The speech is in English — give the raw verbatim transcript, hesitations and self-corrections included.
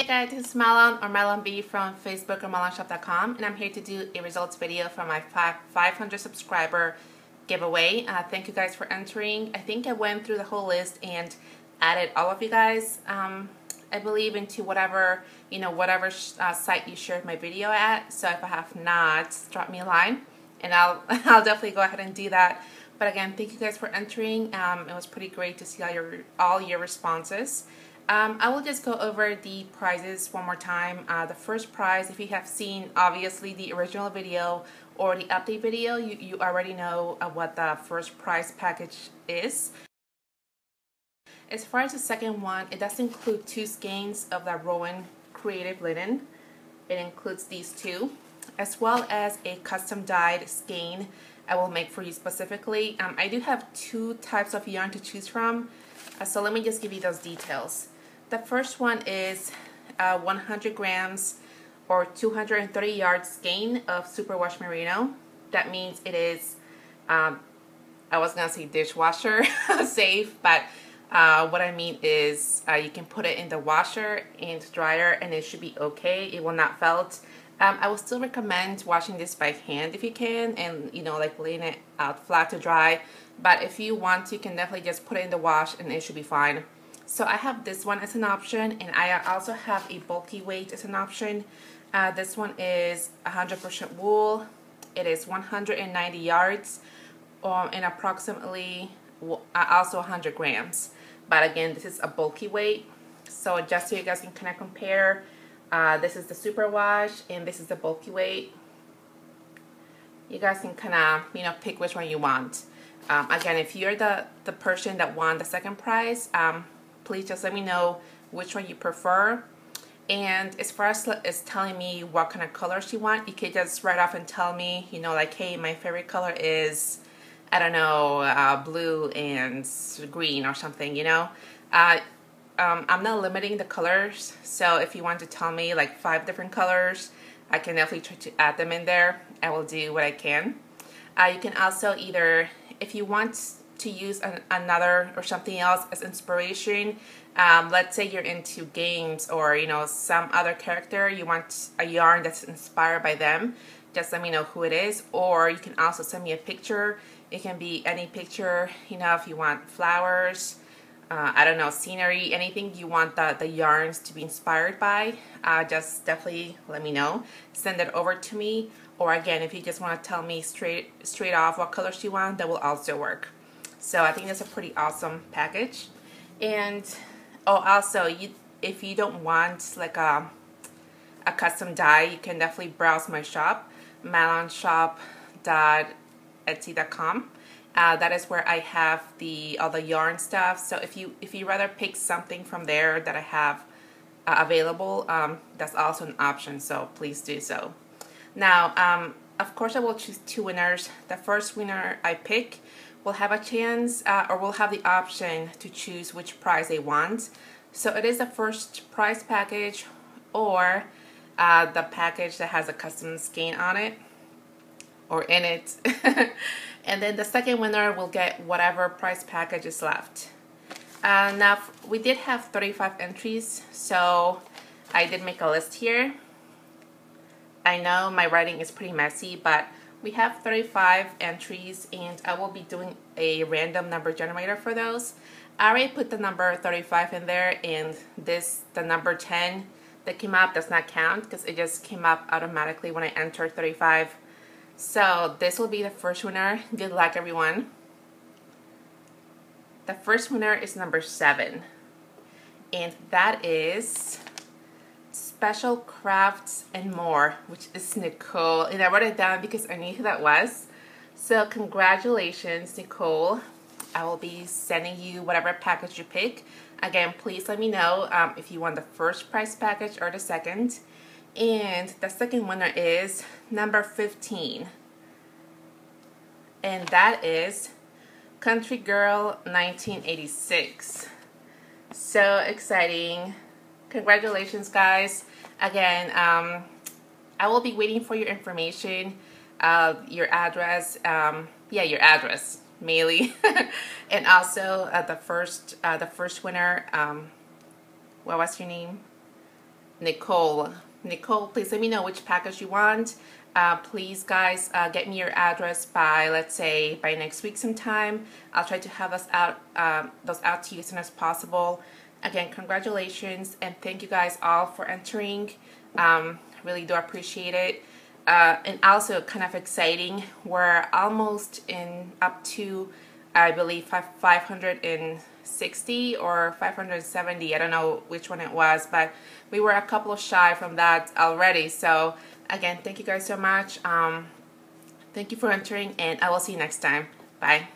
Hey guys, this is Malon or Malon B from Facebook or malon shop dot com, and I'm here to do a results video for my five hundred subscriber giveaway. Uh, thank you guys for entering. I think I went through the whole list and added all of you guys, um, I believe, into whatever, you know, whatever sh uh, site you shared my video at. So if I have not, drop me a line and I'll, I'll definitely go ahead and do that. But again, thank you guys for entering. Um, it was pretty great to see all your, all your responses. Um, I will just go over the prizes one more time. Uh, the first prize, if you have seen obviously the original video or the update video, you, you already know uh, what the first prize package is. As far as the second one, it does include two skeins of the Rowan Creative Linen. It includes these two, as well as a custom dyed skein I will make for you specifically. Um, I do have two types of yarn to choose from, uh, so let me just give you those details. The first one is uh, one hundred grams or two hundred thirty yard skein of superwash merino. That means it is, um, I was gonna say dishwasher safe, but uh, what I mean is uh, you can put it in the washer and dryer and it should be okay. It will not felt. Um, I would still recommend washing this by hand if you can, and you know, like laying it out flat to dry. But if you want to, you can definitely just put it in the wash and it should be fine. So I have this one as an option, and I also have a bulky weight as an option. Uh, this one is one hundred percent wool. It is one hundred ninety yards, um, and approximately uh, also one hundred grams. But again, this is a bulky weight. So just so you guys can kind of compare, uh, this is the superwash and this is the bulky weight. You guys can kind of, you know, pick which one you want. Um, again, if you're the, the person that won the second prize, um, please just let me know which one you prefer. And as far as it's telling me what kind of colors you want, you can just write off and tell me, you know, like, hey, my favorite color is, I don't know, uh, blue and green or something, you know. Uh, um, I'm not limiting the colors, so if you want to tell me like five different colors, I can definitely try to add them in there. I will do what I can. Uh, you can also either, if you want to use an, another or something else as inspiration, um, let's say you're into games or, you know, some other character, you want a yarn that's inspired by them, just let me know who it is. Or you can also send me a picture. It can be any picture, you know, if you want flowers, uh, I don't know, scenery, anything you want the, the yarns to be inspired by, uh, just definitely let me know. Send it over to me. Or again, if you just want to tell me straight straight off what colors you want, that will also work. So I think that's a pretty awesome package. And oh, also, you, if you don't want like a, a custom dye, you can definitely browse my shop, malon shop dot etsy dot com. Uh, that is where I have the all the yarn stuff. So if you if you rather pick something from there that I have uh, available, um, that's also an option. So please do so. Now, um, of course, I will choose two winners. The first winner I pick will have a chance, uh, or will have the option to choose which prize they want. So it is the first prize package, or uh, the package that has a custom skein on it, or in it. And then the second winner will get whatever prize package is left. Uh, now, we did have thirty-five entries, so I did make a list here. I know my writing is pretty messy, but we have thirty-five entries and I will be doing a random number generator for those. I already put the number thirty-five in there, and this, the number ten that came up does not count because it just came up automatically when I entered thirty-five. So this will be the first winner. Good luck, everyone. The first winner is number seven, and that is Special Crafts and More, which is Nicole, and I wrote it down because I knew who that was. So congratulations, Nicole. I will be sending you whatever package you pick. Again, please let me know um, if you want the first prize package or the second. And the second winner is number fifteen, and that is Country Girl nineteen eighty-six. So exciting. Congratulations, guys. Again, um, I will be waiting for your information, uh, your address, um, yeah, your address, mainly, and also uh, the first, uh, the first winner. Um, what was your name? Nicole. Nicole, please let me know which package you want. Uh, please guys, uh, get me your address by, let's say, by next week sometime. I'll try to have us out, um, those out to you as soon as possible. Again, congratulations, and thank you guys all for entering. Um, really do appreciate it. Uh, and also kind of exciting, we're almost in up to, I believe, five hundred sixty or five hundred seventy, I don't know which one it was, but we were a couple shy from that already. So again, thank you guys so much. Um, thank you for entering, and I will see you next time. Bye.